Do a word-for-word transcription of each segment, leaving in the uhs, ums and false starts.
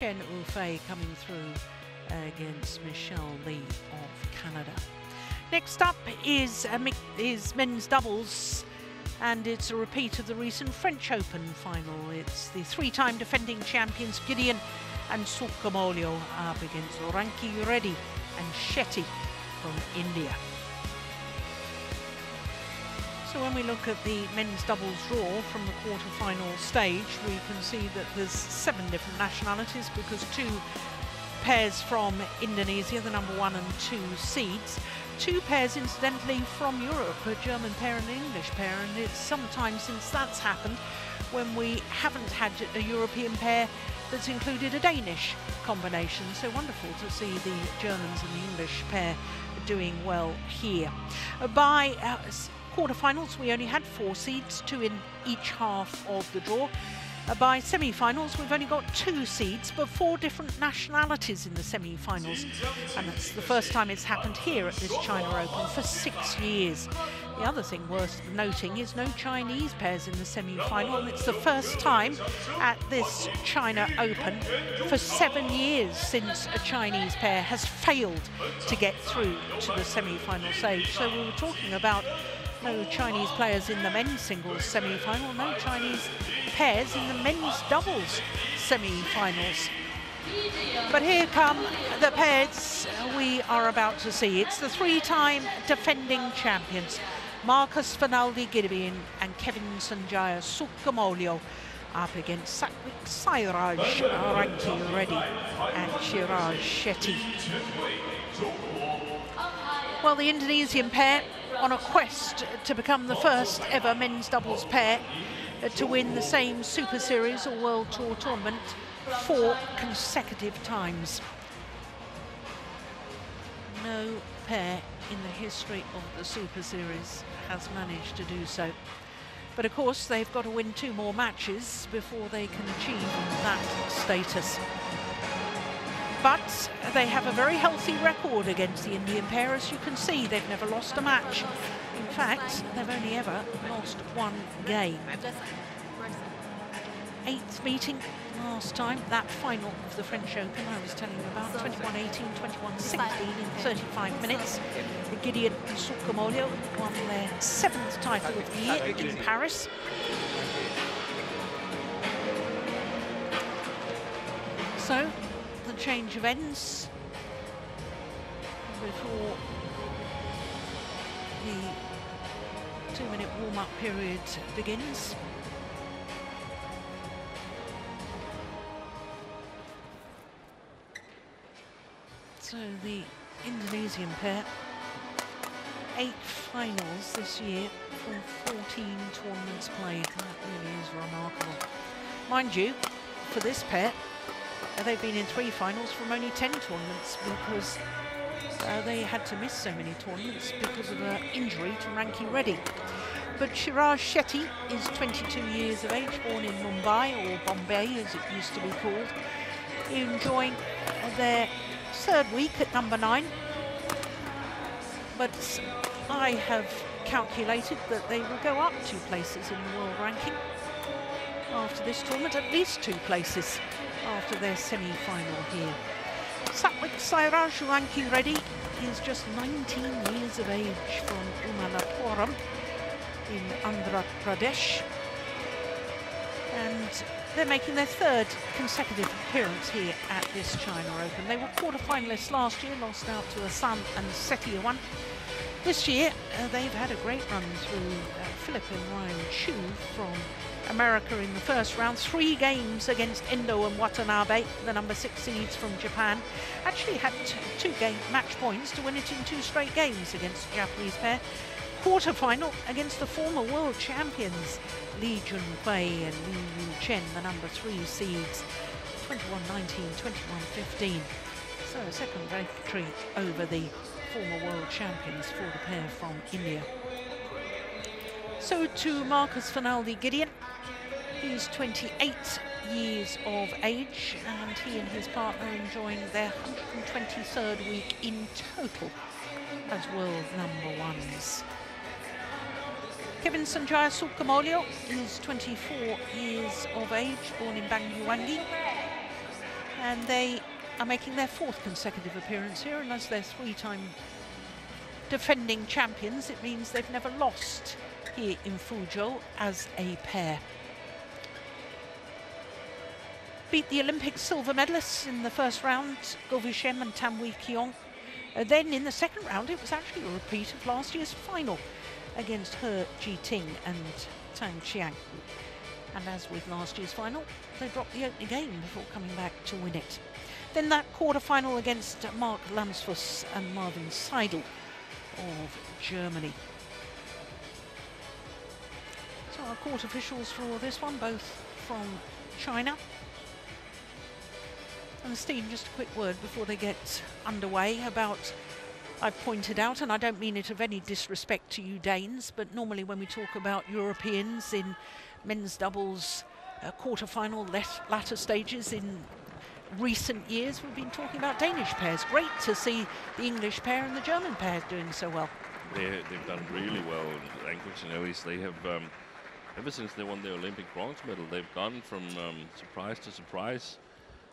Chen Ufei coming through against Michelle Lee of Canada. Next up is, uh, is men's doubles, and it's a repeat of the recent French Open final. It's the three-time defending champions Gideon and Sukamuljo up against Rankireddy and Shetty from India. So when we look at the men's doubles draw from the quarter-final stage, we can see that there's seven different nationalities, because two pairs from Indonesia, the number one and two seeds, two pairs incidentally from Europe, a German pair and an English pair, and it's some time since that's happened when we haven't had a European pair that's included a Danish combination. So wonderful to see the Germans and the English pair doing well here. By uh, quarterfinals, we only had four seeds, two in each half of the draw. Uh, by semi-finals, we've only got two seeds, but four different nationalities in the semi-finals. And that's the first time it's happened here at this China Open for six years. The other thing worth noting is no Chinese pairs in the semi-final, and it's the first time at this China Open for seven years since a Chinese pair has failed to get through to the semi-final stage. So we were talking about no Chinese players in the men's singles semi-final, no Chinese pairs in the men's doubles semi-finals. But here come the pairs we are about to see. It's the three-time defending champions, Marcus Fernaldi Gideon and Kevin Sanjaya Sukamuljo, up against Satwiksairaj Rankireddy and Chirag Shetty. Well, the Indonesian pair on a quest to become the first ever men's doubles pair to win the same Super Series or World Tour tournament four consecutive times. No pair in the history of the Super Series has managed to do so. But of course, they've got to win two more matches before they can achieve that status. But they have a very healthy record against the Indian pair. As you can see, they've never lost a match. In fact, they've only ever lost one game. Eighth meeting last time, that final of the French Open I was telling you about, twenty-one eighteen, twenty-one sixteen in thirty-five minutes. The Gideon and Sukamuljo won their seventh title of the year in Paris. So, the change of ends before the two-minute warm-up period begins. So the Indonesian pair, eight finals this year from fourteen tournaments played. That really is remarkable. Mind you, for this pair, Uh, they've been in three finals from only ten tournaments, because uh, they had to miss so many tournaments because of an injury to Rankireddy. But Chirag Shetty is twenty-two years of age, born in Mumbai, or Bombay as it used to be called, enjoying uh, their third week at number nine. But I have calculated that they will go up two places in the world ranking after this tournament, at least two places after their semi-final here. Satwiksairaj Rankireddy is just nineteen years of age, from Umalapuram in Andhra Pradesh, and they're making their third consecutive appearance here at this China Open. They were quarter-finalists last year, lost out to Asan and Setia one. This year, uh, they've had a great run through uh, Philippe and Ryan Chu from America in the first round, three games against Endo and Watanabe, the number six seeds from Japan. Actually had two game match points to win it in two straight games against the Japanese pair. Quarter-final against the former world champions Li Junhui and Liu Yuchen, the number three seeds, twenty-one nineteen, twenty-one fifteen. So a second victory over the former world champions for the pair from India. So to Marcus Fernaldi Gideon. He's twenty-eight years of age, and he and his partner are enjoying their one hundred twenty-third week in total as world number ones. Kevin Sanjaya Sukamuljo is twenty-four years of age, born in Banyuwangi and they are making their fourth consecutive appearance here, and as they're three-time defending champions, it means they've never lost here in Fuzhou as a pair. Beat the Olympic silver medalists in the first round, Goh V Shem and Tan Wee Kiong. Uh, then in the second round, it was actually a repeat of last year's final against He Ji Ting and Tang Qiang. And as with last year's final, they dropped the opening game before coming back to win it. Then that quarter-final against Mark Lamsfuss and Marvin Seidel of Germany. So our court officials for this one, both from China. And Steve, just a quick word before they get underway about, I pointed out, and I don't mean it of any disrespect to you Danes, but normally when we talk about Europeans in men's doubles uh, quarter-final latter stages in recent years, we've been talking about Danish pairs. Great to see the English pair and the German pair doing so well. They, they've done really well in language, and always they have, um, ever since they won the Olympic bronze medal, they've gone from um, surprise to surprise.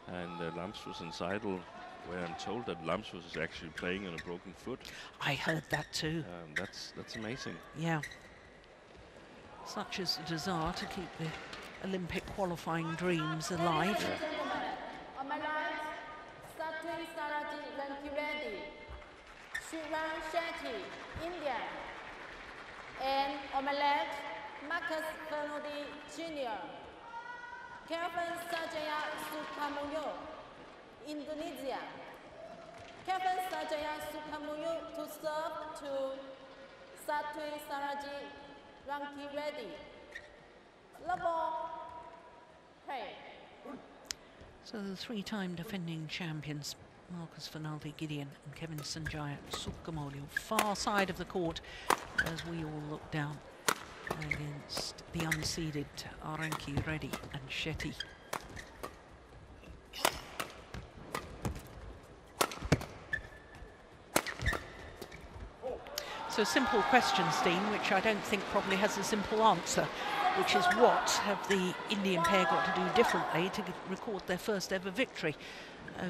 And uh, Lamsfuss and Seidel, where I'm told that Lamsfuss is actually playing on a broken foot. I heard that too. Um, that's that's amazing. Yeah. Such is the desire to keep the Olympic qualifying dreams alive. Yeah. On my right, Satwiksairaj Rankireddy, Chirag Shetty, India. And on my left, Marcus Fernaldi Junior Kevin Sanjaya Sukamuljo, Indonesia. Kevin Sanjaya Sukamuljo to serve to Satwiksairaj Rankireddy. Level play. So the three-time defending champions, Marcus Fernaldi Gideon and Kevin Sanjaya Sukamuljo, far side of the court as we all look down against the unseeded Rankireddy and Shetty. So simple question, Steen, which I don't think probably has a simple answer, which is what have the Indian pair got to do differently to record their first ever victory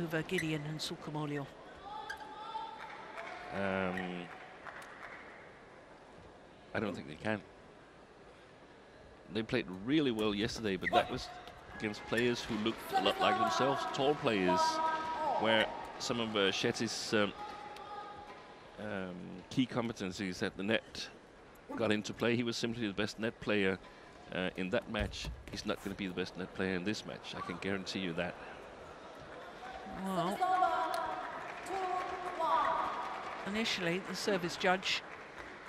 over Gideon and Sukamuljo? Um, I don't think they can. They played really well yesterday, but that was against players who looked a lot like themselves, tall players, where some of uh, Shetty's um, um, key competencies at the net got into play. He was simply the best net player uh, in that match. He's not going to be the best net player in this match. I can guarantee you that. Well, initially, the service judge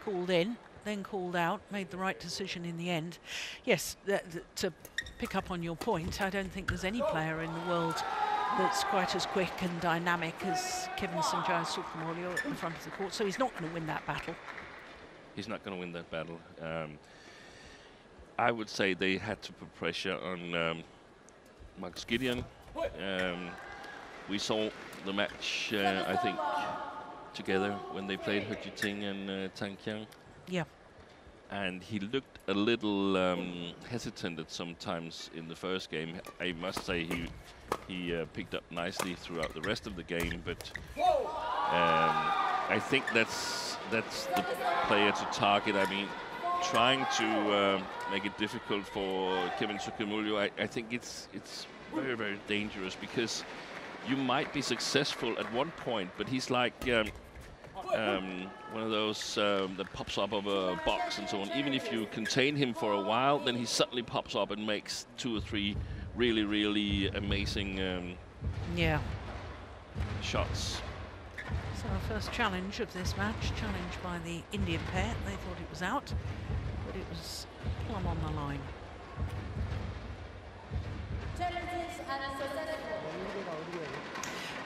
called in, then called out, made the right decision in the end. Yes, th th to pick up on your point, I don't think there's any player in the world that's quite as quick and dynamic as Kevin Sanjaya Sukamuljo in front of the court, so he's not going to win that battle. He's not going to win that battle. Um, I would say they had to put pressure on um, Marcus Gideon. Um, we saw the match, uh, I think, together when they played He Ji Ting and uh, Tang Qiang. Yeah. And he looked a little um, hesitant at sometimes in the first game. I must say he he uh, picked up nicely throughout the rest of the game, but um, I think that's that's the player to target. I mean, trying to uh, make it difficult for Kevin Sukamuljo, I, I think it's it's very very dangerous, because you might be successful at one point, but he's like. Um, Um, one of those um, that pops up of a box and so on. Even if you contain him for a while, then he suddenly pops up and makes two or three really, really amazing um, yeah. shots. So our first challenge of this match, challenged by the Indian pair. They thought it was out, but it was plumb on the line.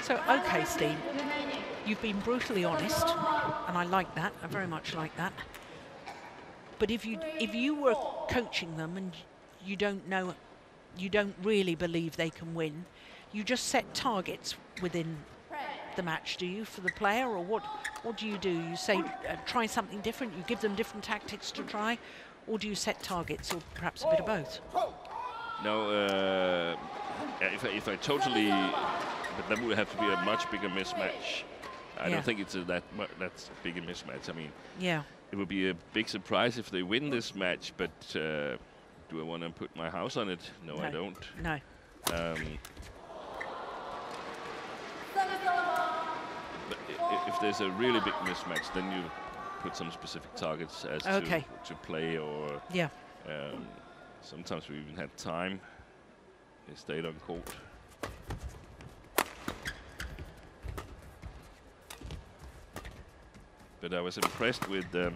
So, okay, Steve. You've been brutally honest, and I like that. I very much like that. But if you if you were coaching them and you don't know, you don't really believe they can win, you just set targets within the match, do you, for the player, or what? What do you do? You say uh, try something different. You give them different tactics to try, or do you set targets, or perhaps a bit of both? No. Uh Yeah, if, if I totally, but that would have to be a much bigger mismatch. I yeah. don't think it's a, that that's a bigger mismatch. I mean, yeah, it would be a big surprise if they win this match. But uh, do I want to put my house on it? No, no. I don't. No. Um, but if there's a really big mismatch, then you put some specific targets as okay. to, to play or yeah. Um, sometimes we even had time. They stayed on court. But I was impressed with um,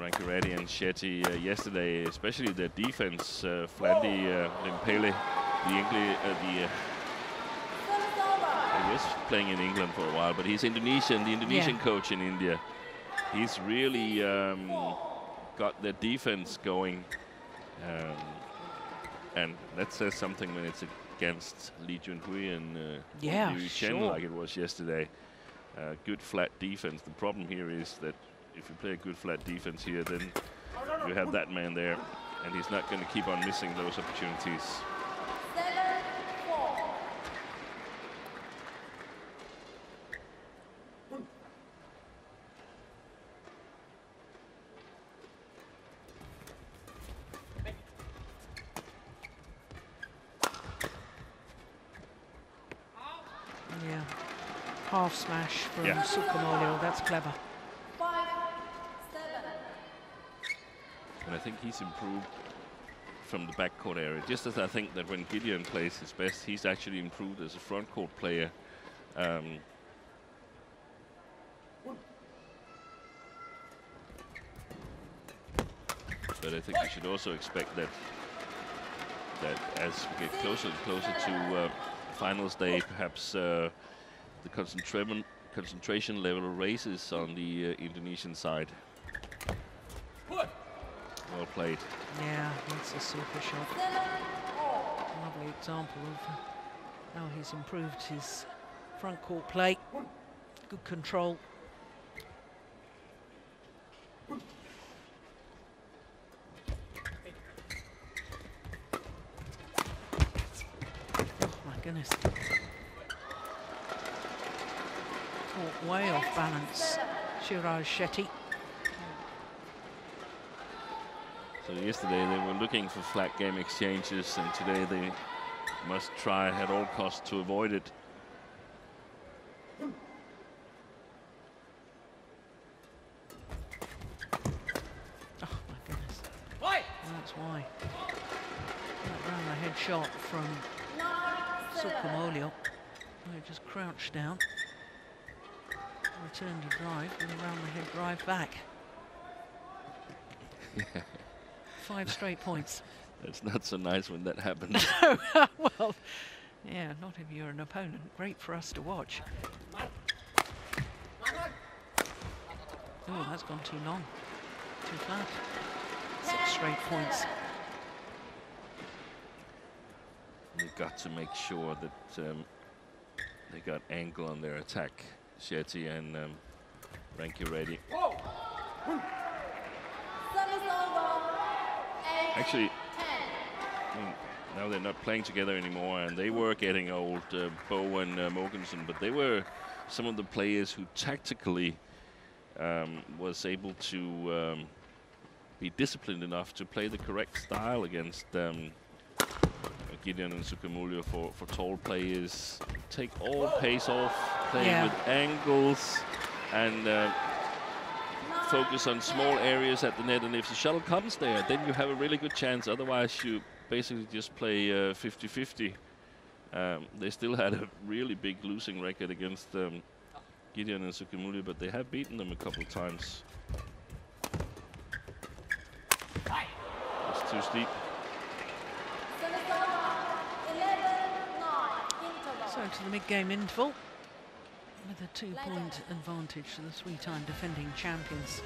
Rankireddy and Shetty uh, yesterday, especially their defense. Uh, Flandy uh, Limpele, the English, uh, the uh, he was playing in England for a while, but he's Indonesian. The Indonesian yeah. coach in India, he's really um, got their defense going, um, and that says something when it's against Li Junhui and uh, yeah, Liu Yuchen, sure. like it was yesterday. Uh, good flat defense. The problem here is that if you play a good flat defense here, then you have that man there, and he's not going to keep on missing those opportunities. Half smash from yeah. Sukamuljo, that's clever. Five, seven. And I think he's improved from the backcourt area. Just as I think that when Gideon plays his best, he's actually improved as a frontcourt player. Um, but I think we should also expect that that as we get closer and closer to uh, finals day, perhaps. Uh, The concentration concentration level raises on the uh, Indonesian side. Well played. Yeah, that's a super shot. Lovely example of how he's improved his front court play. Good control. Oh my goodness. Way off balance, Chirag Shetty. So yesterday they were looking for flat game exchanges, and today they must try at all costs to avoid it. Oh my goodness. Why? That's why. That round the head shot from Sukamuljo. They just crouched down. Return to drive and around the head drive back. Five straight points. That's not so nice when that happens. No, well, yeah, not if you're an opponent. Great for us to watch. Oh, that's gone too long. Too flat. Six straight points. They've got to make sure that um, they got angle on their attack. Shetty and um, Rankireddy. Actually, I mean, now they're not playing together anymore, and they were getting old, uh, Boe and uh, Mogensen, but they were some of the players who tactically um, was able to um, be disciplined enough to play the correct style against um, Gideon and Sukamuljo for, for tall players. Take all pace off, playing yeah. with angles, and uh, focus on small areas at the net. And if the shuttle comes there, then you have a really good chance. Otherwise, you basically just play fifty fifty. Uh, um, they still had a really big losing record against um, Gideon and Sukamuljo, but they have beaten them a couple of times. It's too steep. So to the mid-game interval with a two-point advantage to the three-time defending champions.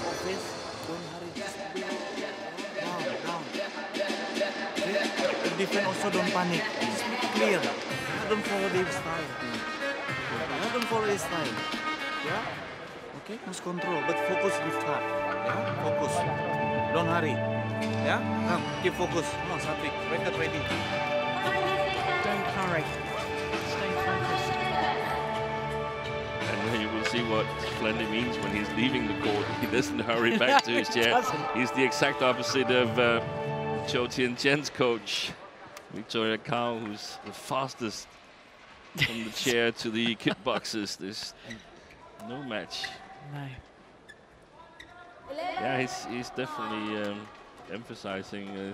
The defense also don't panic. It's clear. Don't follow the style. don't follow his line. Yeah? Okay, lose control, but focus with heart. Yeah? Focus. Don't hurry. Yeah? Come, keep focus. Come on, Satwik. Record ready. Don't hurry. Stay focused. And you will see what Flandy means when he's leaving the court. He doesn't hurry back to his chair. He's the exact opposite of uh, Cho Tianjian's coach, Victoria Cao, who's the fastest from the chair to the kickboxes. There's no match. No. Yeah, he's, he's definitely um, emphasizing uh,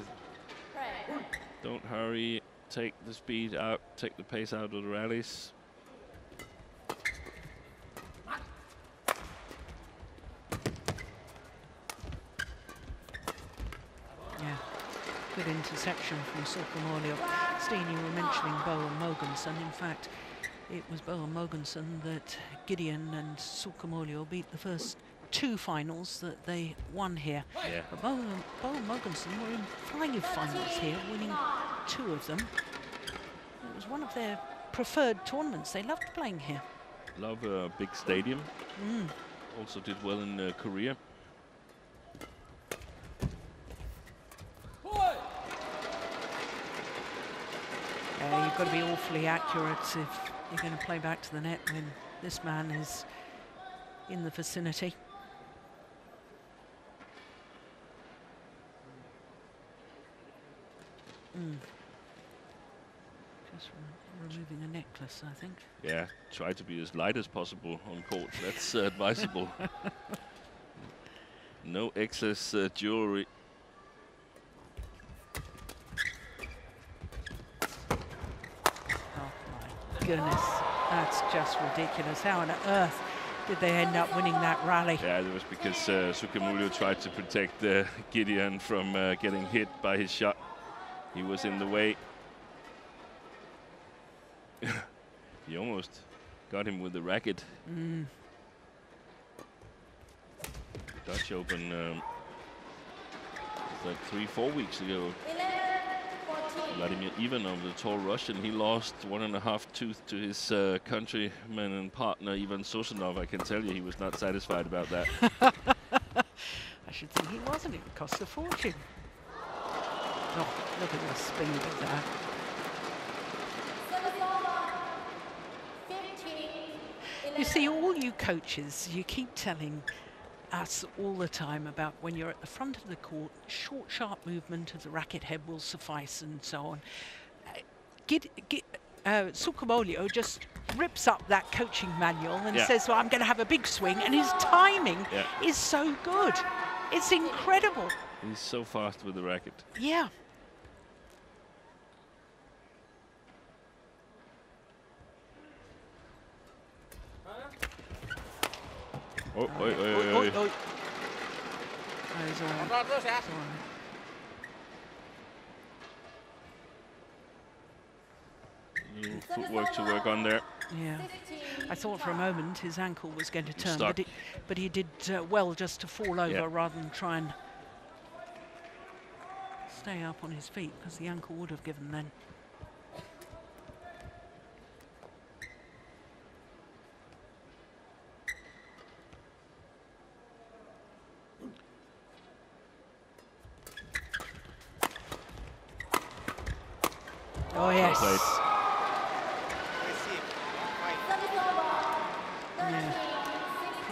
don't hurry, take the speed out, take the pace out of the rallies. Yeah, good interception from Sukamuljo. Steen, you were mentioning Boe Mogensen. In fact, it was Boe Mogensen that Gideon and Sukamuljo beat the first two finals that they won here. Yeah. But Boe, Boe Mogensen were in five finals here, winning two of them. It was one of their preferred tournaments. They loved playing here. Love a uh, big stadium. Mm. Also did well in uh, Korea. Uh, you've got to be awfully accurate if you're going to play back to the net when this man is in the vicinity. Mm. Just removing the necklace, I think. Yeah, try to be as light as possible on court. That's uh, advisable. No excess uh, jewelry. Goodness, that's just ridiculous. How on earth did they end up winning that rally? Yeah, it was because uh, Sukamuljo tried to protect uh, Gideon from uh, getting hit by his shot. He was in the way. He almost got him with the racket. Mm. The Dutch Open um, was like three, four weeks ago. Vladimir Ivanov, the tall Russian, he lost one and a half tooth to his uh, countryman and partner, Ivan Sosinov. I can tell you he was not satisfied about that. I should think he wasn't. It cost a fortune. Oh, look at the speed of that. You see, all you coaches, you keep telling us all the time about when you're at the front of the court, short, sharp movement of the racket head will suffice and so on. Uh, get, get, uh, Sukamuljo just rips up that coaching manual and yeah. says, well, I'm going to have a big swing, and his timing yeah. is so good. It's incredible. He's so fast with the racket. Yeah. Oh, oh, oi, oi, oi, oi. Oi, oi. Oh, he's all right. He's all right. Little footwork to work on there. Yeah. I thought for a moment his ankle was going to turn, but, it, but he did uh, well just to fall over yeah. rather than try and stay up on his feet, because the ankle would have given then. Oh, yes. Yeah.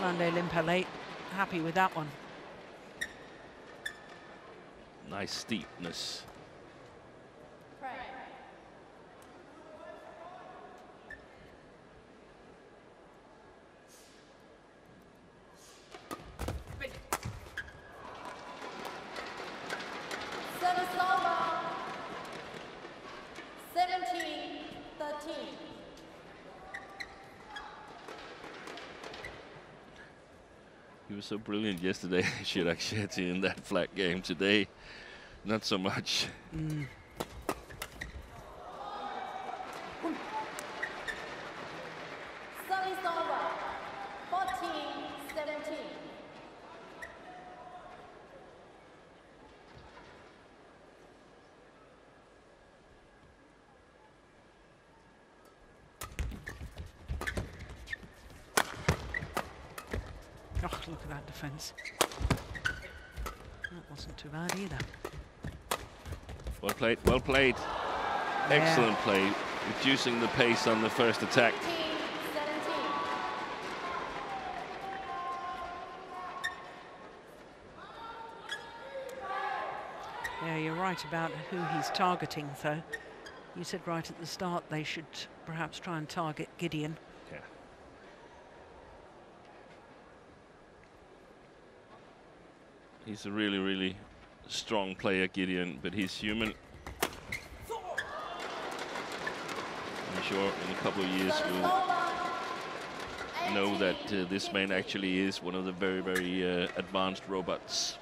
Flandy Limpele, happy with that one. Nice steepness. Right. He was so brilliant yesterday, Chirag Shetty, in that flat game. Today, not so much. Mm. Oh, look at that defence. That wasn't too bad either. Well played, well played. Yeah. Excellent play, reducing the pace on the first attack. Yeah, you're right about who he's targeting, though. You said right at the start they should perhaps try and target Gideon. Yeah. He's a really, really strong player, Gideon, but he's human. I'm sure in a couple of years we'll know that uh, this man actually is one of the very, very uh, advanced robots.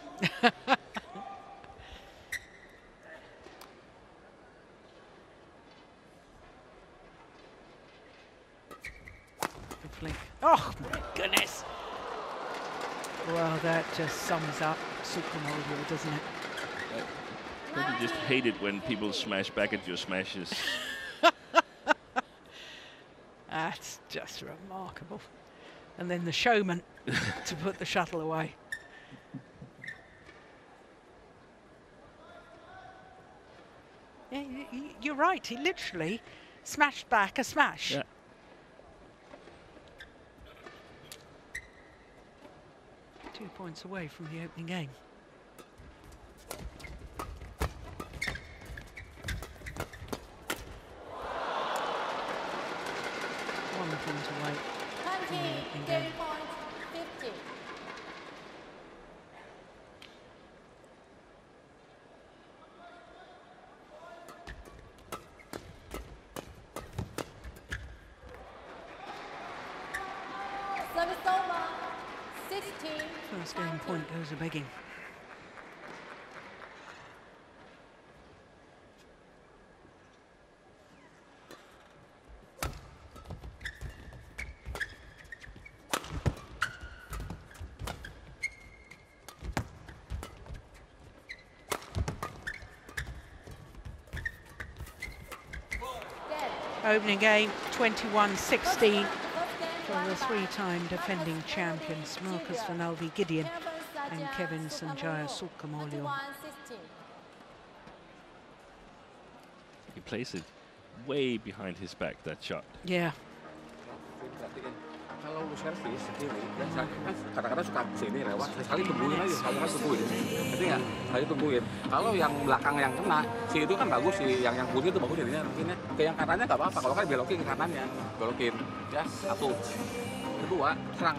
Oh my goodness! Well, that just sums up Sukamuljo, doesn't it? I probably just hate it when people smash back at your smashes. That's just remarkable. And then the showman to put the shuttle away. Yeah, you're right, he literally smashed back a smash. Yeah. Two points away from the opening game. One point away from the opening game. Game point goes a begging. Opening game twenty-one sixteen. For the three-time defending champions Marcus Fernaldi Gideon and Kevin Sanjaya Sukamuljo. He plays it way behind his back, that shot. Yeah. Aja, drive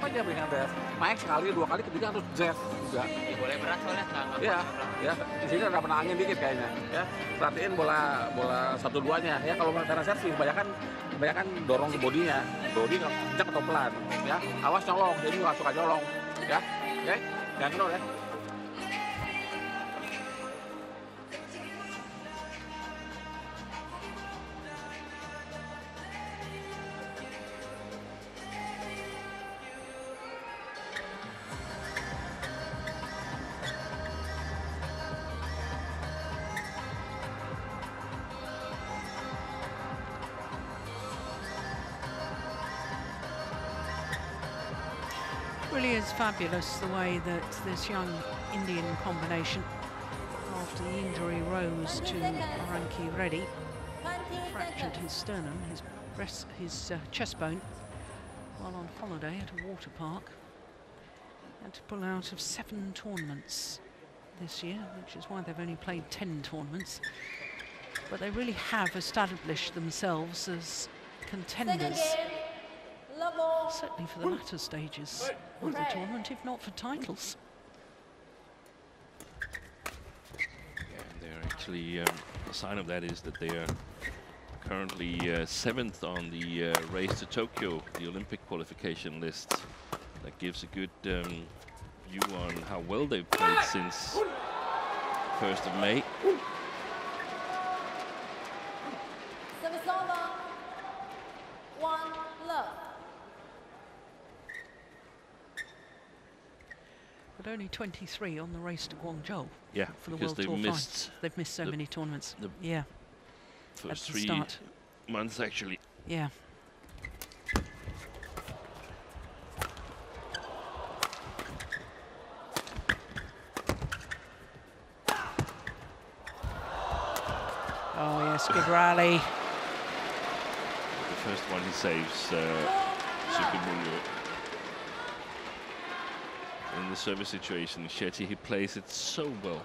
aja berikan drive. Main sekali, dua kali, ketiga harus drive juga. Ya, boleh berat soalnya. Iya, ya. Di sini ada kena angin dikit kayaknya. Ya, perhatiin bola bola satu duanya. Ya, kalau karena servis, kebanyakan kebanyakan dorong bodinya, body kencang atau pelan. Ya, awas colong, jadi nggak suka colong. Ya, oke, jangan kenal ya. Fabulous the way that this young Indian combination, after the injury, rose to Rankireddy, fractured his sternum, his breast, his uh, chest bone, while on holiday at a water park. Had to pull out of seven tournaments this year, which is why they've only played ten tournaments. But they really have established themselves as contenders, certainly for the latter stages of the tournament, if not for titles. Yeah, they're actually, um, a sign of that is that they are currently uh, seventh on the uh, race to Tokyo, the Olympic qualification list. That gives a good um, view on how well they've played since first of May. but only twenty-three on the race to Guangzhou. Yeah, for the World Tour missed they've missed so the many tournaments. The yeah, first three start. months actually. Yeah. Oh yes, good rally. The first one he saves, uh, Sukamuljo. In the service situation, Shetty, he plays it so well.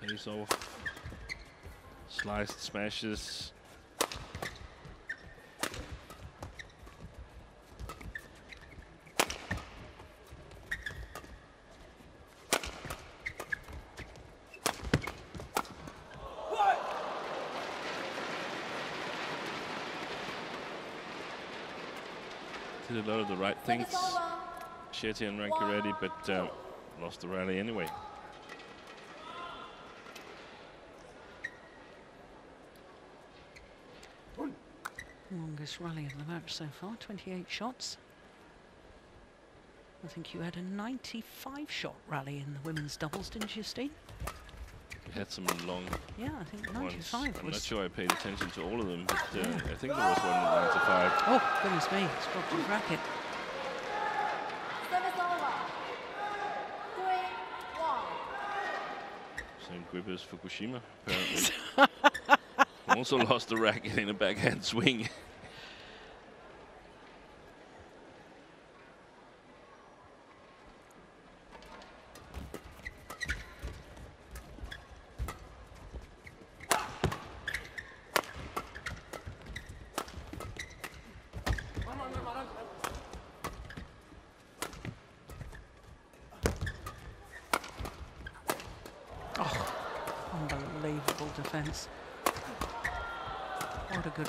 Pays off, sliced smashes. Did a lot of the right things, Shetty and Rankireddy, but uh, lost the rally anyway. Longest rally of the match so far, twenty-eight shots. I think you had a ninety-five shot rally in the women's doubles, didn't you, Steve? We had some long Yeah, I think ninety-five ones. I'm was not sure I paid attention to all of them, but uh, yeah. I think there was one at ninety-five. Oh, goodness me, it's dropped his racket. Same grip as Fukushima, apparently. Also lost the racket in a backhand swing.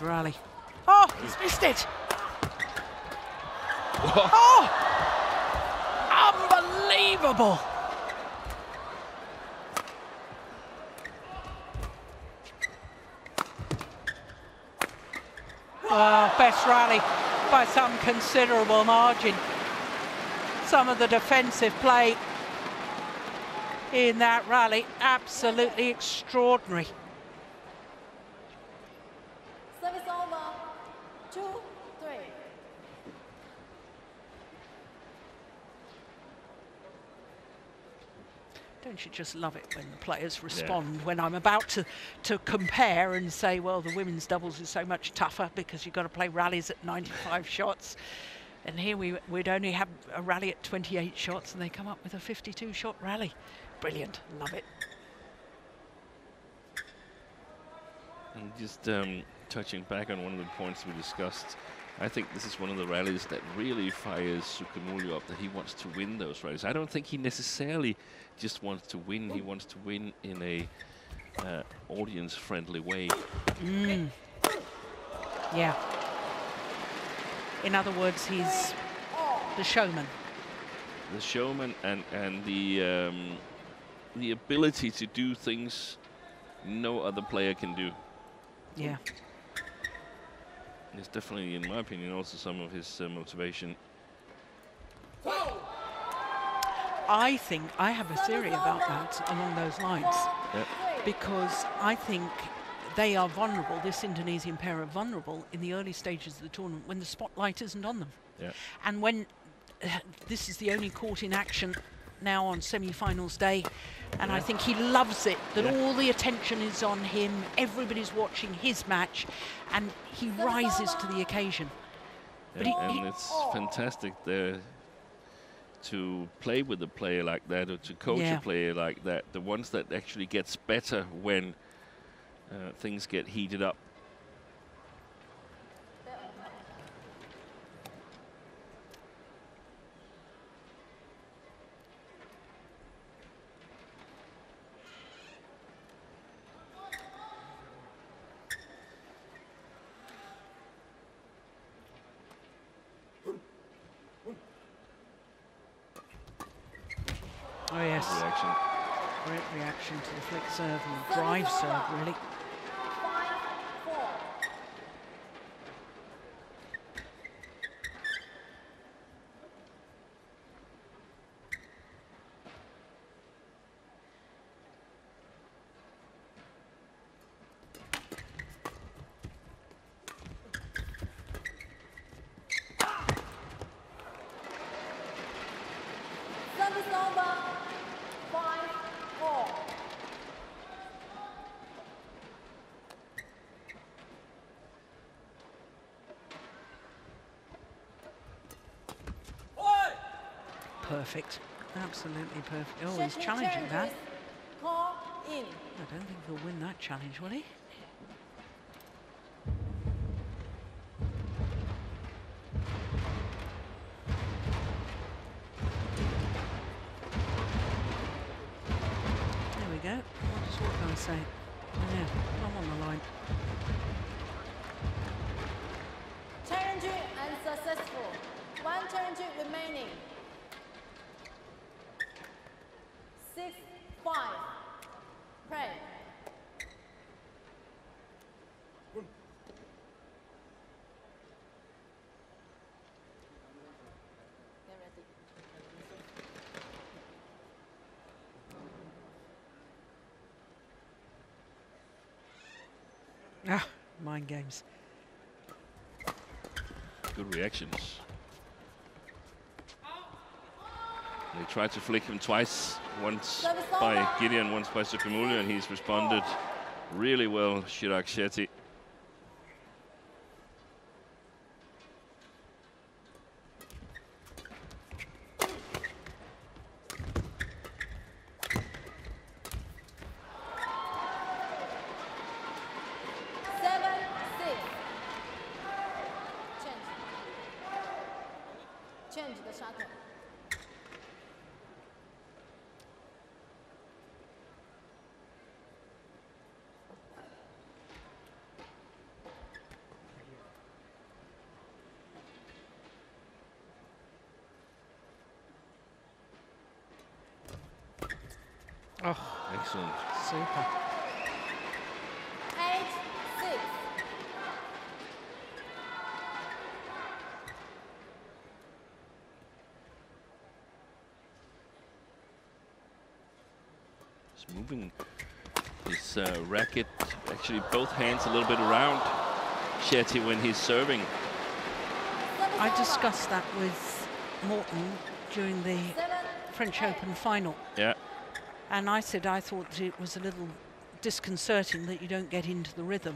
Rally. Oh, he's missed it. Whoa. Oh, unbelievable. Oh, best rally by some considerable margin. Some of the defensive play in that rally, absolutely extraordinary. Should just love it when the players respond yeah. when I'm about to to compare and say, well, the women's doubles is so much tougher because you've got to play rallies at ninety-five shots, and here we we'd only have a rally at twenty-eight shots and they come up with a fifty-two shot rally. Brilliant, love it. And just um, touching back on one of the points we discussed, I think this is one of the rallies that really fires Sukamuljo up, that he wants to win those rallies. I don't think he necessarily just wants to win. He wants to win in a uh, audience-friendly way. Mm. Yeah. In other words, he's the showman. The showman and, and the, um, the ability to do things no other player can do. Yeah. It's definitely, in my opinion, also some of his uh, motivation. I think I have a theory about that along those lines. Yep. Because I think they are vulnerable, this Indonesian pair are vulnerable in the early stages of the tournament when the spotlight isn't on them. Yep. And when uh, this is the only court in action now on semi-finals day, and yeah. I think he loves it that yeah. all the attention is on him, everybody's watching his match, and he rises to the occasion. Yeah, but he, and he it's oh. fantastic there to play with a player like that, or to coach yeah. a player like that, the ones that actually gets better when uh, things get heated up. great reaction to the flick serve and the drive serve, really. Perfect, absolutely perfect. Oh, he's challenging that. Call in. I don't think he'll win that challenge, will he? There we go. I'll just what can I say? Yeah, I'm on the line. Turn two and successful. One turn two remaining. Ah, mind games. Good reactions. They tried to flick him twice, once by Gideon, once by Sukamuljo, and he's responded really well, Chirag Shetty. Excellent. Super. Eight, six. He's moving his uh, racket, actually both hands a little bit around Shetty when he's serving. I discussed that with Morton during the French Open final. Yeah. And I said I thought it was a little disconcerting that you don't get into the rhythm.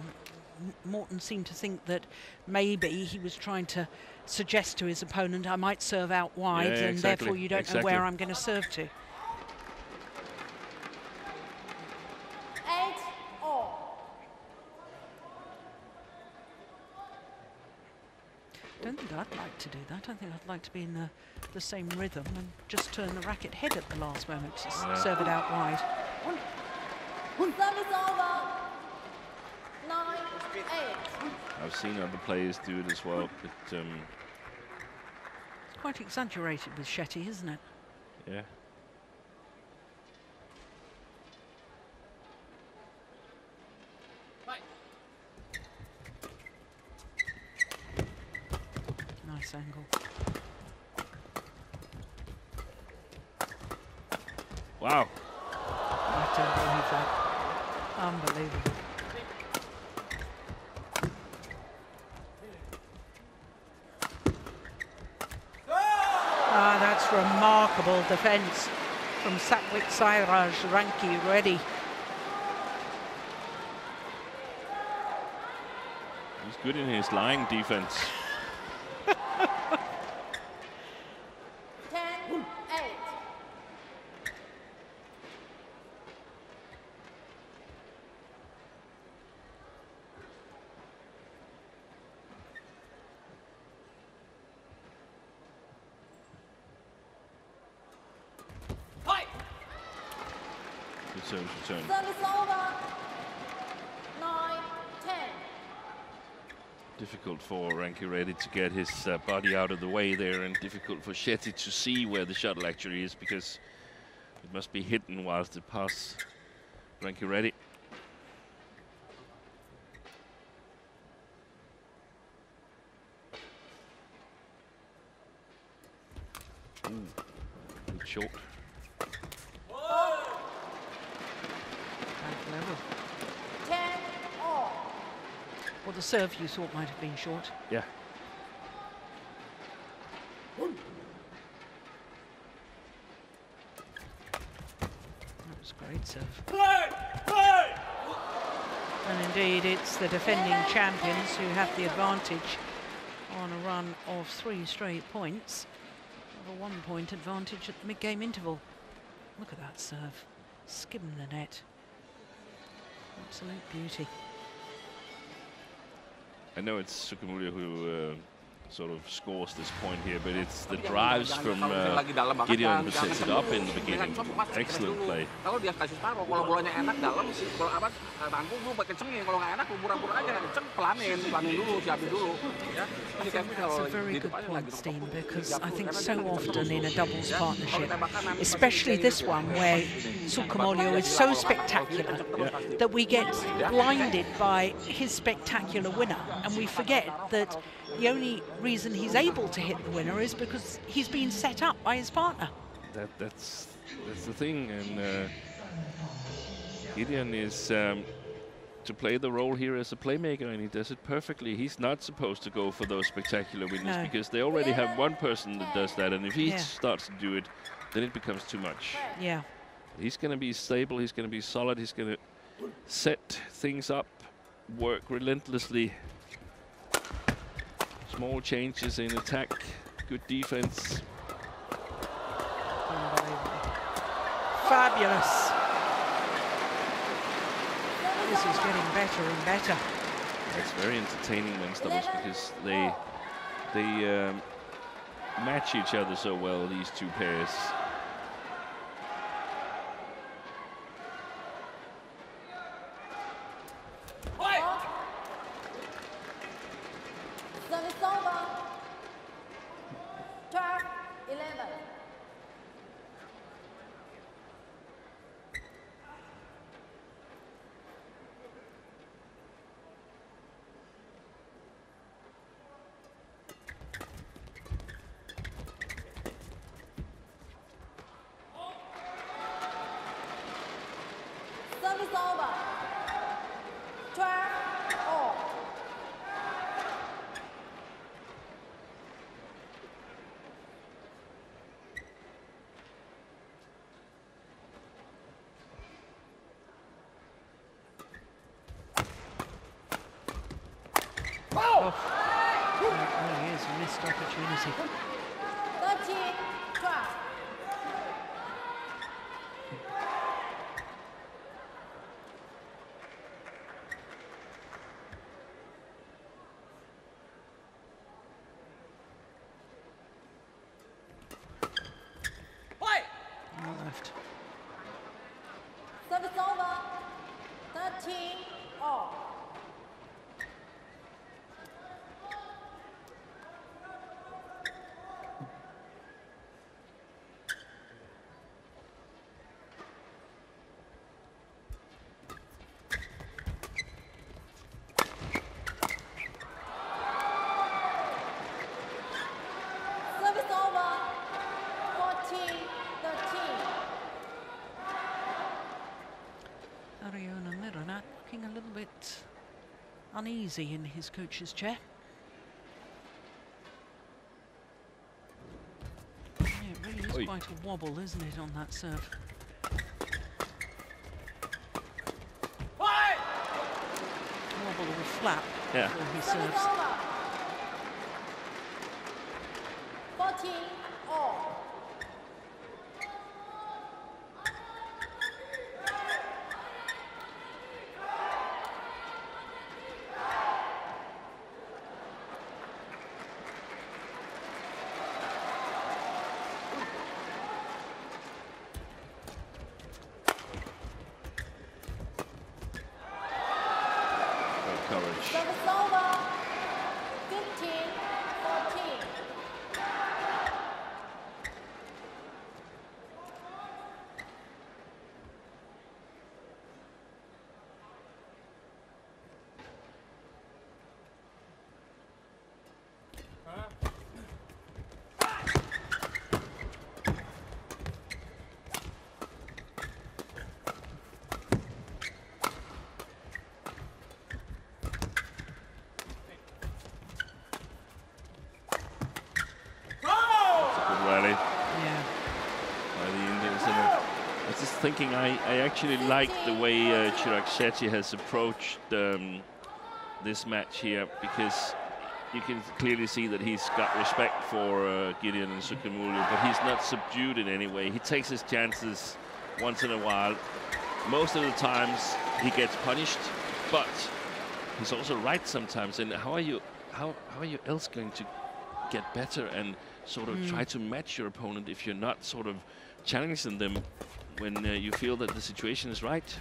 Morton seemed to think that maybe he was trying to suggest to his opponent, I might serve out wide, yeah, yeah, and exactly. Therefore you don't exactly. know where I'm going to serve to. eight all. I don't think I'd like to do that. I think I'd like to be in the the same rhythm and just turn the racket head at the last moment to yeah. serve it out wide. One. One. Nine, eight. I've seen other players do it as well, but um, it's quite exaggerated with Shetty, isn't it? Yeah. Nice angle. Wow. I don't believe that. Unbelievable. Ah, oh, that's remarkable defense from Satwiksairaj Rankireddy. He's good in his lying defense. For Rankireddy to get his uh, body out of the way there, and difficult for Shetty to see where the shuttle actually is, because It must be hidden whilst it passes. Rankireddy. Ooh, good short. Level. Ten all. Well, the serve you thought might have been short. Yeah. One. That was a great serve. Play! Play! And indeed, it's the defending champions who have the advantage on a run of three straight points. A one-point advantage at the mid-game interval. Look at that serve. Skimming the net. Absolute beauty. I know it's Sukamuljo who uh, sort of scores this point here, but it's the drives from uh, Gideon who sets it up in the beginning. Excellent play. That's a very good point, Steen, because I think so often in a doubles partnership, especially this one where Sukamuljo is so spectacular yeah. that we get blinded by his spectacular winner, and we forget that the only reason he's able to hit the winner is because he's been set up by his partner. That, that's, that's the thing, and uh, Gideon is um, to play the role here as a playmaker, and he does it perfectly. He's not supposed to go for those spectacular winners no. because they already have one person that does that, and if he yeah. starts to do it, then it becomes too much. Yeah. He's going to be stable, he's going to be solid, he's going to set things up, work relentlessly. Small changes in attack, good defense. Fabulous. This is getting better and better. It's very entertaining men's doubles because they they um, match each other so well, these two pairs. A little bit uneasy in his coach's chair. Yeah, it really is Oi. quite a wobble, isn't it, on that serve? Why? Wobble or a flap yeah. before he serves. thinking I, I actually like the way uh, Chirag Shetty has approached um, this match here, because you can clearly see that he's got respect for uh, Gideon and Sukamuljo, but he's not subdued in any way. He takes his chances once in a while. Most of the times he gets punished, but he's also right sometimes. And how are you, how, how are you else going to get better and sort of mm. try to match your opponent if you're not sort of challenging them when uh, you feel that the situation is right?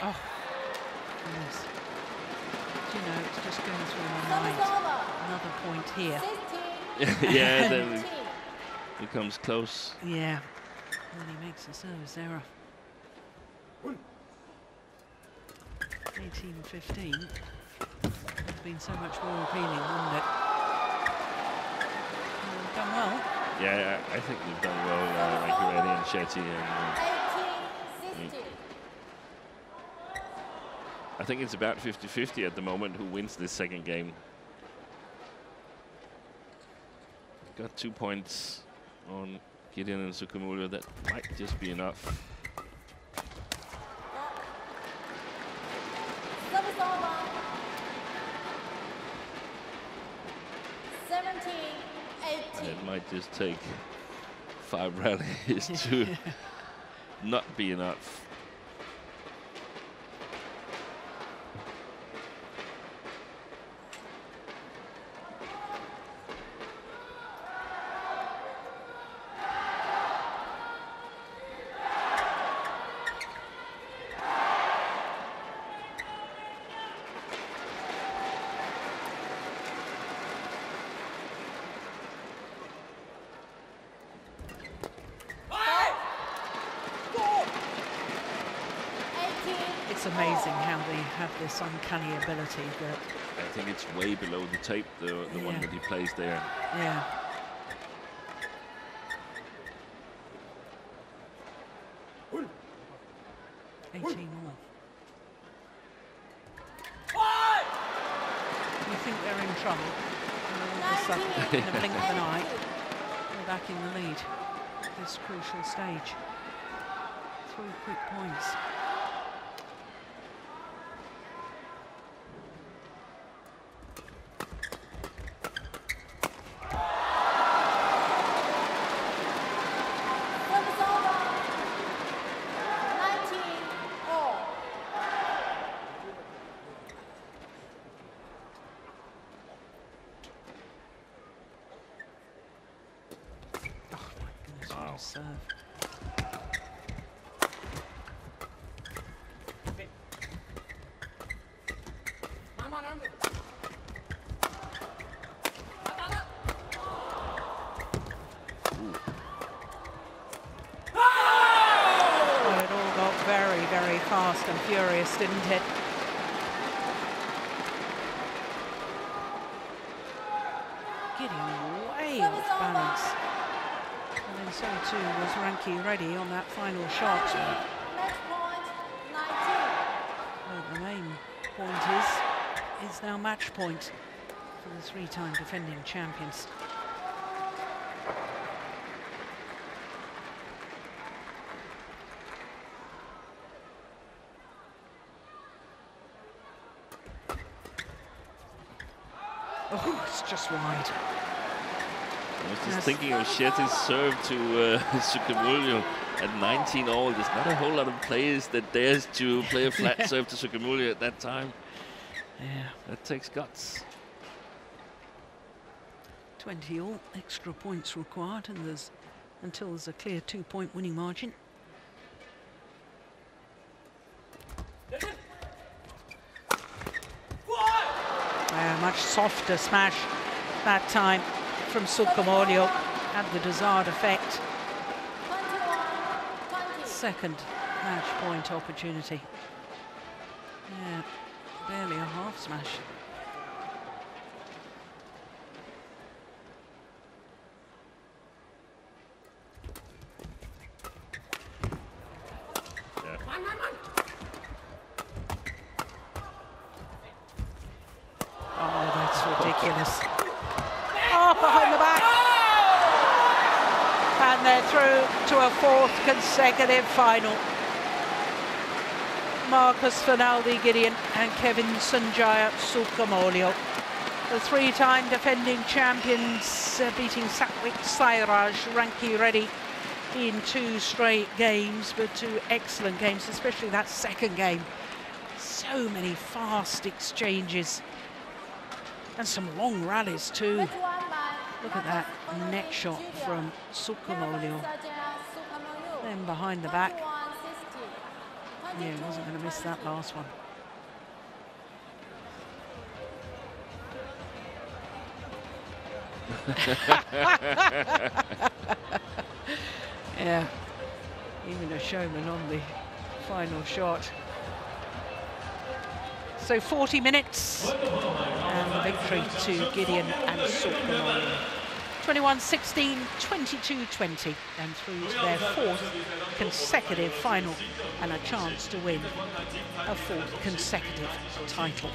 Oh, yes. Do you know, it's just going through my mind. Another point here. Yeah, then it comes close. Yeah, and he makes a service error. eighteen fifteen. It would have been so much more appealing, wouldn't it? Well, we've done well. Yeah, I think we've done well, uh, Rankireddy and Shetty. And, uh, I think it's about fifty fifty at the moment who wins this second game. Got two points on Gideon and Sukamuljo. That might just be enough. And it might just take five rallies to not be enough. This uncanny ability, but I think it's way below the tape, the, the yeah. one that he plays there. Yeah. eighteen more. You think they're in trouble, and all of a sudden, in the blink of an eye, they're back in the lead at this crucial stage. Three quick points. Furious, didn't it? Getting way off balance. And then so too was Rankireddy on that final shot. Well, the main point is, is now match point for the three-time defending champions. Oh, it's just wide. I was just yes. thinking of Shetty's serve to uh, Sukamuljo at nineteen all. There's not a whole lot of players that dares to play a flat yeah. serve to Sukamuljo at that time. Yeah, that takes guts. twenty all, extra points required, and there's until there's a clear two-point winning margin. A much softer smash that time from Sukamuljo, had the desired effect. Second match point opportunity. Yeah, barely a half smash. Consecutive final. Marcus Fernaldi Gideon and Kevin Sanjaya Sukamuljo, the three-time defending champions, uh, beating Satwiksairaj Rankireddy in two straight games, but two excellent games, especially that second game. So many fast exchanges and some long rallies too. Look at that neck shot from Sukamuljo. Then behind the back. Yeah, he wasn't going to miss that last one. Yeah, even a showman on the final shot. So forty minutes and the victory to Gideon and Sukamuljo. twenty-one sixteen, twenty-two twenty, and through to their fourth consecutive final and a chance to win a fourth consecutive title.